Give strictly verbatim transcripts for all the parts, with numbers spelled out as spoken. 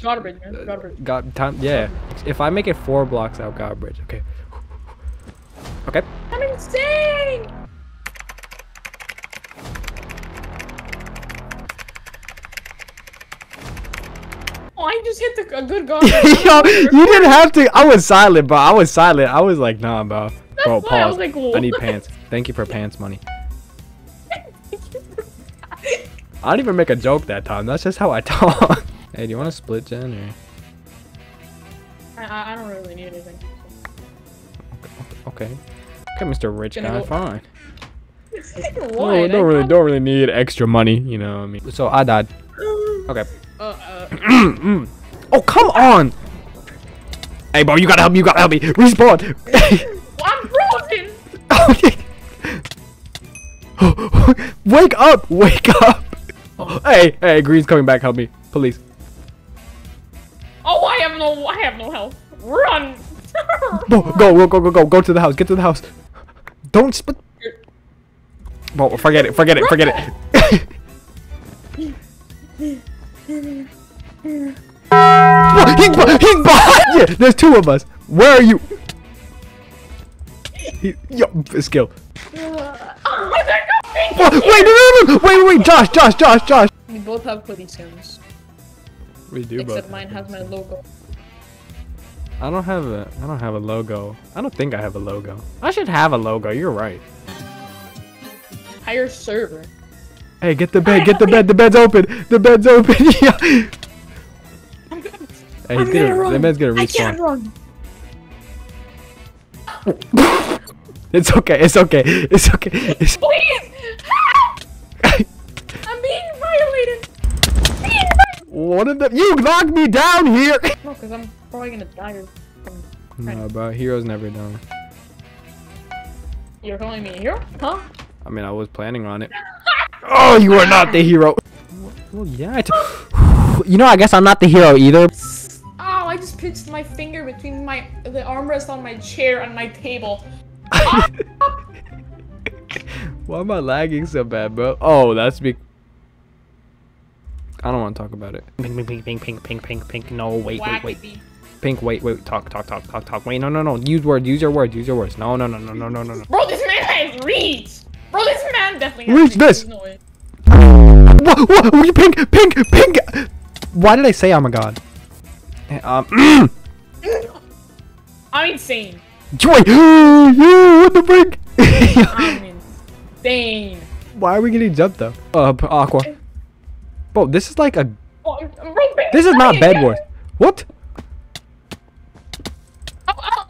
Godbridge, man. Godbridge. God, time, yeah. If I make it four blocks out, Godbridge. Okay. Okay. I'm insane! Oh, I just hit the, a good Godbridge. Yo, you didn't have to. I was silent, bro. I was silent. I was like, nah, bro. That's bro, pause. I was like, what? I need pants. Thank you for pants money. I didn't even make a joke that time. That's just how I talk. Hey, do you want to split, Jen? Or... I, I don't really need anything. Okay. Okay, okay Mister Rich Guy, go... fine. Why? I don't, don't, really, don't really need extra money, you know what I mean? So, I died. Okay. Uh, uh... oh, come on! Hey, bro, you gotta help me, you gotta help me. Respawn! I'm frozen! Okay. Wake up! Wake up! Hey, hey, Green's coming back. Help me, please. Oh, I have no, I have no health. Run! Go, go, go, go, go, go to the house. Get to the house. Don't split. Well, forget it. Forget it. Forget it. He's behind you. There's two of us. Where are you? He, yo, skill. Wait, wait, wait, wait, wait, Josh, Josh, Josh, Josh. We both have hoodie skins. We do, both. Except mine has my logo. I don't have a, I don't have a logo. I don't think I have a logo. I should have a logo. You're right. Hire server. Hey, get the bed, get the bed. The bed's open. The bed's open. Yeah. I'm gonna, hey, I'm gonna run. The bed's gonna respawn. I can't run. It's okay. It's okay. It's okay. It's please. I'm being violated. Being violated. What did the- you knocked me down here. No, because I'm probably gonna die. No, bro. Heroes never down. You're calling me a hero? Huh? I mean, I was planning on it. Oh, you are not the hero. Well, yeah. I t you know, I guess I'm not the hero either. Oh, I just pinched my finger between my the armrest on my chair and my table. Why am I lagging so bad, bro? Oh, that's me. I don't want to talk about it. Pink, pink, pink, pink, pink, pink, pink. No, wait, wait, wait. Pink, wait, wait. Talk, talk, talk, talk, talk. Wait, no, no, no. Use words. Use your words. Use your words. No, no, no, no, no, no, no, no. Bro, this man has reach. Bro, this man definitely has reach. This. No way. What? What? Pink, pink, pink. Why did I say I'm a god? Um. I'm insane. Joy! You what the frick? I'm insane. Why are we getting jumped though? Uh, Aqua. Bro, this is like a. Oh, I'm right back. This is not Bed Wars. What? Oh, oh.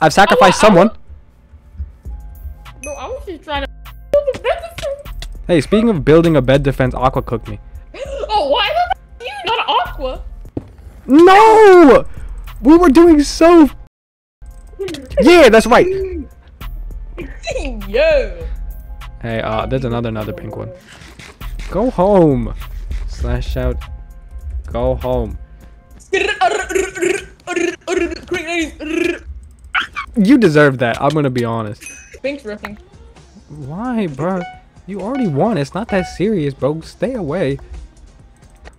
I've sacrificed oh, oh, someone. Bro, I was just trying to build a bed defense. Hey, speaking of building a bed defense, Aqua cooked me. Oh, why the f are you not Aqua? No, we were doing so. Yeah, that's right. Yo. Hey, uh, there's another another pink one. Go home. Slash out. Go home. You deserve that. I'm gonna be honest. Thanks, Ruffing. Why, bro? You already won. It's not that serious, bro. Stay away.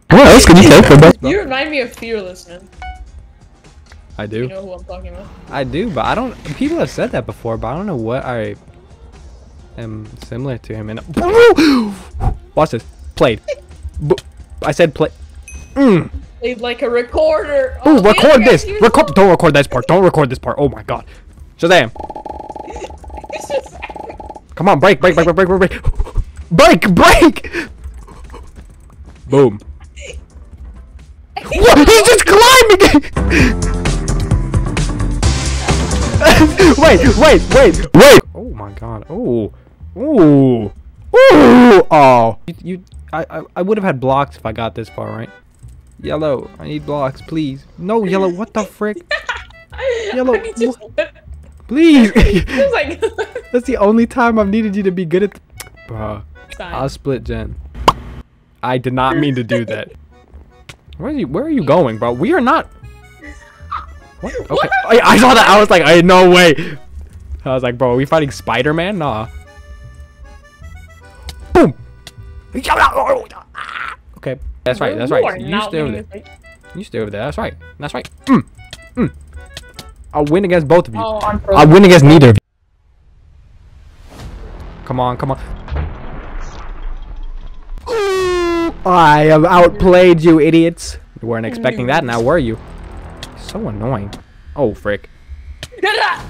What else can you say for that? You remind me of Fearless, man. I do. You know who I'm talking about? I do, but I don't. People have said that before, but I don't know what I am similar to him. And watch this. Played. I said play. Mm. Played like a recorder. Oh, Ooh, record this. Record. Don't record this part. Don't record this part. Oh my god. Shazam. Just... Come on, break, break, break, break, break, break, break, break. Boom. What? He's just climbing. Wait, wait, wait, wait! Oh my god! Oh, oh, oh! Oh! You, you I, I, I would have had blocks if I got this far, right? Yellow, I need blocks, please. No, yellow! What the frick? Yellow, what? Please! That's the only time I've needed you to be good at. Th Bruh, I'll split, Jen. I did not mean to do that. Where are you? Where are you going, bro? We are not. What? Okay. What? I, I saw that. I was like, I, no way. I was like, bro, are we fighting Spider-Man? Nah. Boom. Okay. That's right. That's right. So you stay over there. You stay over there. That's right. That's right. Mm. Mm. I'll win against both of you. Oh, I'll win against neither of you. Come on, come on. Ooh, I have outplayed you, idiots. You weren't expecting that now, were you? So annoying. Oh, frick. That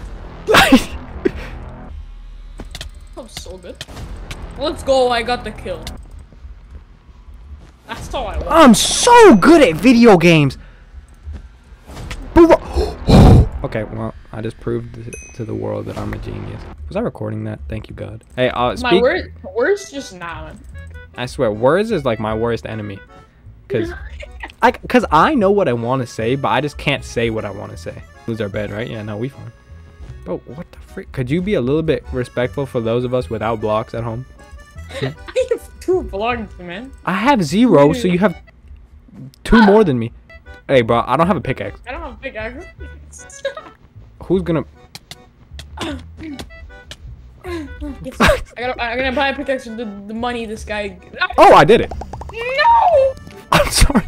was so good. Let's go, I got the kill. That's all I want. I'm so good at video games. Okay, well, I just proved to the world that I'm a genius. Was I recording that? Thank you, God. Hey, uh, speak- My wor worst just not. I swear, words is like my worst enemy. Because I, cause I know what I want to say, but I just can't say what I want to say. Lose our bed, right? Yeah, no, we fine. Bro, what the frick? Could you be a little bit respectful for those of us without blocks at home? I have two blocks, man. I have zero, so you have two more than me. Hey, bro, I don't have a pickaxe. I don't have a pickaxe. Who's gonna... I gotta, I'm gonna buy a pickaxe with the, the money this guy... Oh, I did it. No! I'm sorry.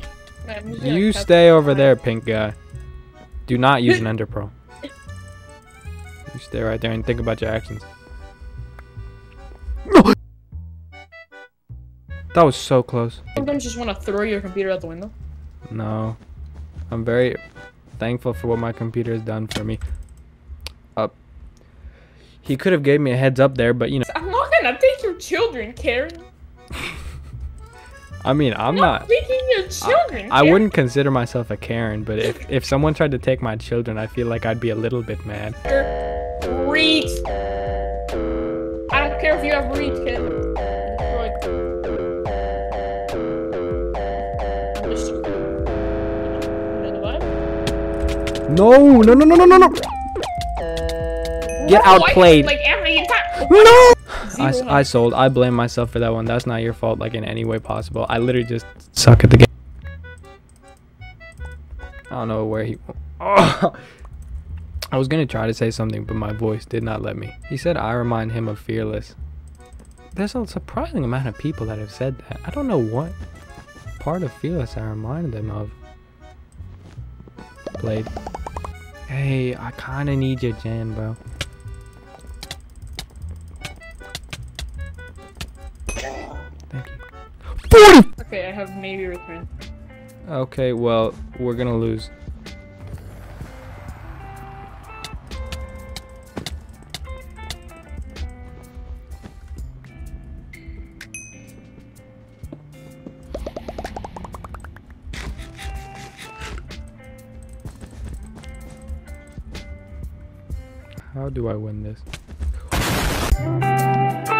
I'm you stay over there, pink guy. Do not use an ender pearl. You stay right there and think about your actions. No! That was so close. Sometimes you just want to throw your computer out the window. No. I'm very thankful for what my computer has done for me. Up. Uh, he could have gave me a heads up there, but you know. I'm not gonna take your children, Karen. I mean, I'm not. not taking your children. I, I wouldn't consider myself a Karen, but if if someone tried to take my children, I feel like I'd be a little bit mad. Reach. I don't care if you have reach, kid. No, no, no, no, no, no, no. Get outplayed. Like every time. No. I, I sold. I blame myself for that one. That's not your fault, like, in any way possible. I literally just suck at the game. I don't know where he... Oh. I was going to try to say something, but my voice did not let me. He said I remind him of Fearless. There's a surprising amount of people that have said that. I don't know what part of Fearless I reminded them of. Played. Hey, I kind of need your Jan, bro. Thank you. forty! Okay, I have maybe return. Okay, well, we're gonna lose. How do I win this?